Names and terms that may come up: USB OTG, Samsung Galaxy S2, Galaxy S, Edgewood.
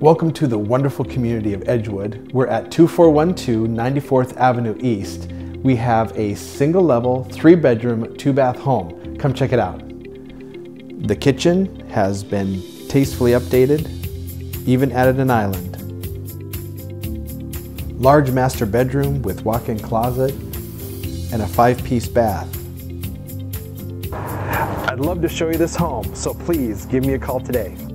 Welcome to the wonderful community of Edgewood. We're at 2412 94th Avenue East. We have a single level, 3-bedroom, 2-bath home. Come check it out. The kitchen has been tastefully updated, even added an island. Large master bedroom with walk-in closet and a 5-piece bath. I'd love to show you this home, so please give me a call today.